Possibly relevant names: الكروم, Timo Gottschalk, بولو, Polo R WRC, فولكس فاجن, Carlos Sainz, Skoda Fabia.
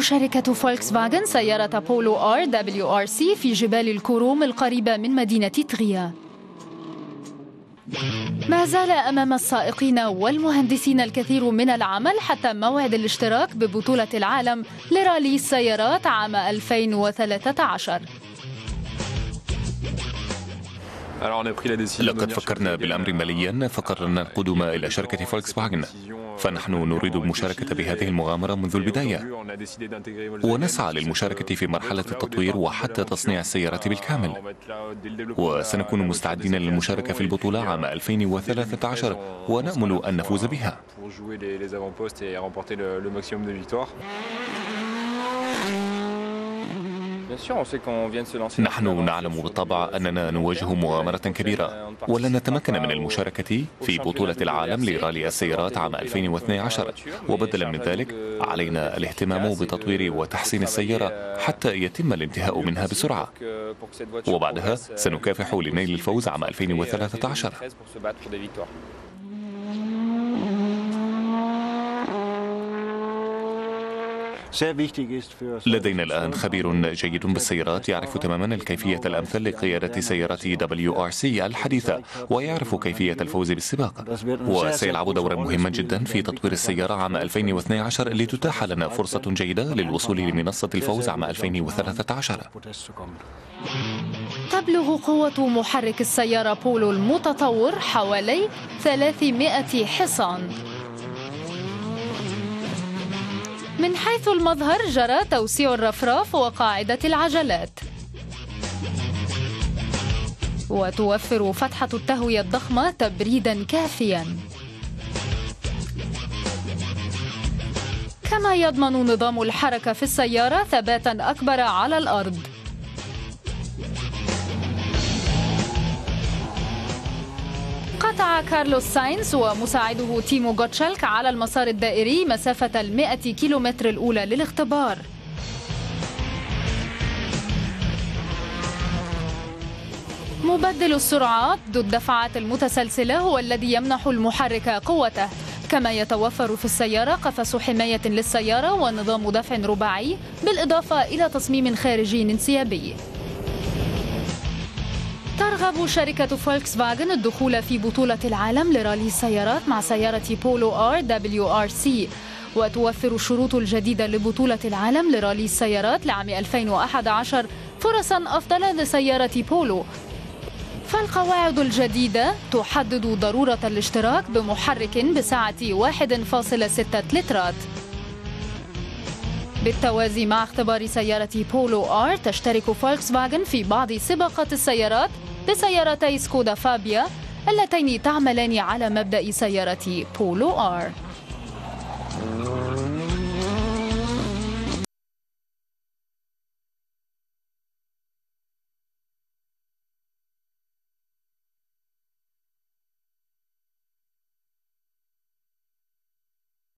تنتج شركة فولكس فاجن سيارة بولو R WRC في جبال الكروم القريبة من مدينة تغيا. ما زال أمام السائقين والمهندسين الكثير من العمل حتى موعد الاشتراك ببطولة العالم لرالي السيارات عام 2013. لقد فكرنا بالأمر ماليا فقررنا القدوم إلى شركة فولكس فاجن، فنحن نريد المشاركة بهذه المغامرة منذ البداية، ونسعى للمشاركة في مرحلة التطوير وحتى تصنيع السيارة بالكامل، وسنكون مستعدين للمشاركة في البطولة عام 2013 ونأمل أن نفوز بها. نحن نعلم بالطبع أننا نواجه مغامرة كبيرة، ولن نتمكن من المشاركة في بطولة العالم لرالي السيارات عام 2012، وبدلا من ذلك علينا الاهتمام بتطوير وتحسين السيارة حتى يتم الانتهاء منها بسرعة، وبعدها سنكافح لنيل الفوز عام 2013. لدينا الآن خبير جيد بالسيارات يعرف تماما الكيفية الأمثل لقيادة سيارة WRC الحديثة، ويعرف كيفية الفوز بالسباق، وسيلعب دورا مهما جدا في تطوير السيارة عام 2012 لتتاح لنا فرصة جيدة للوصول لمنصة الفوز عام 2013. تبلغ قوة محرك السيارة بولو المتطور حوالي 300 حصان. من حيث المظهر جرى توسيع الرفراف وقاعدة العجلات، وتوفر فتحة التهوية الضخمة تبريدا كافيا، كما يضمن نظام الحركة في السيارة ثباتا أكبر على الأرض. قطع كارلوس ساينز ومساعده تيمو غوتشالك على المسار الدائري مسافة 100 كيلومتر الأولى للاختبار. مبدل السرعات ذو الدفعات المتسلسلة هو الذي يمنح المحرك قوته، كما يتوفر في السيارة قفص حماية للسيارة ونظام دفع رباعي، بالإضافة إلى تصميم خارجي انسيابي. ترغب شركة فولكس فاجن الدخول في بطولة العالم لرالي السيارات مع سيارة بولو R WRC، وتوفر الشروط الجديدة لبطولة العالم لرالي السيارات لعام 2011 فرصا أفضل لسيارة بولو، فالقواعد الجديدة تحدد ضرورة الاشتراك بمحرك بسعة 1.6 لترات. بالتوازي مع اختبار سيارة بولو R، تشترك فولكس فاجن في بعض سباقات السيارات بسيارتي سكودا فابيا اللتين تعملان على مبدأ سيارة بولو R.